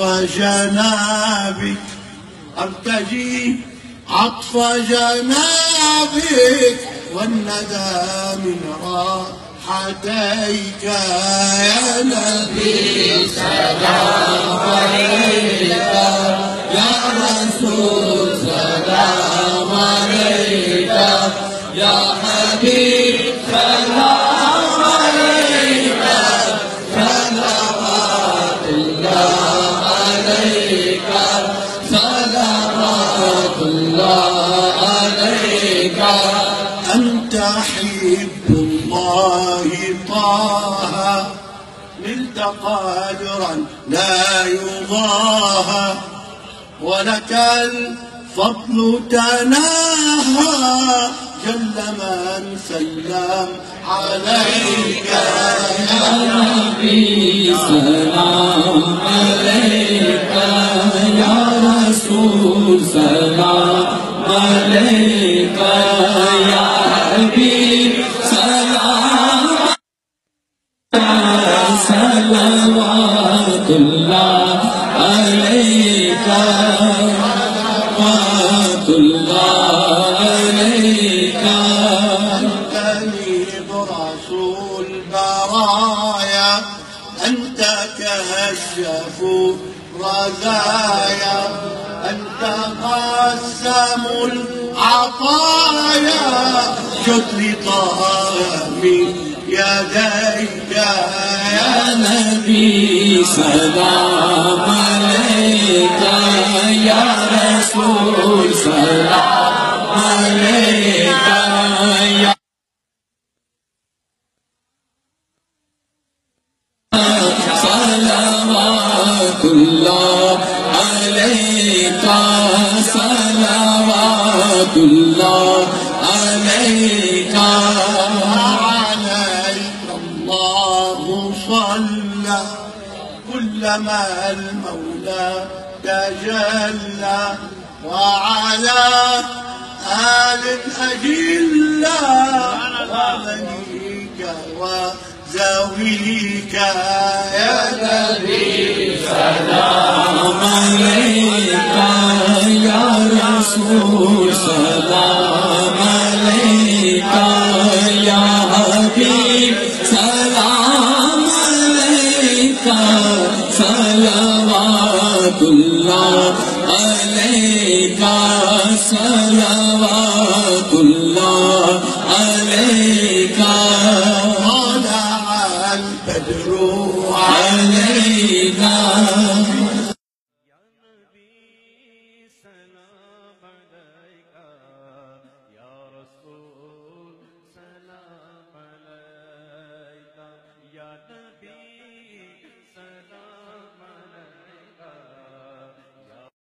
عطف جنابك أرتجي عطف جنابك والندى من راحتيك يا نبي سلام عليك يا رسول سلام عليك يا حبيب سلام أنت حب الله طه نلت قادرا لا يضاهى ولك الفضل تناهى جل من سلم عليك يا ربي سلام عليك يا رسول سلام عليك يا حبيب سلام صلوات الله عليك صلوات الله عليك أنت رسول البرايا أنت كهشف الرزايا أنت قسم العطايا جد لطعام يديك يا نبي سلام عليك يا رسول سلام عليك يا صلوات الله عليك صلوات الله عليك وعليك الله صلى كلما المولى تجلى وعلى آل أجلى وبنيك وزويك يا نبي سلام عليك يا رسول سلام عليك يا حبيب سلام عليك صلوات الله عليك صلوات الله عليك طلع البدر علينا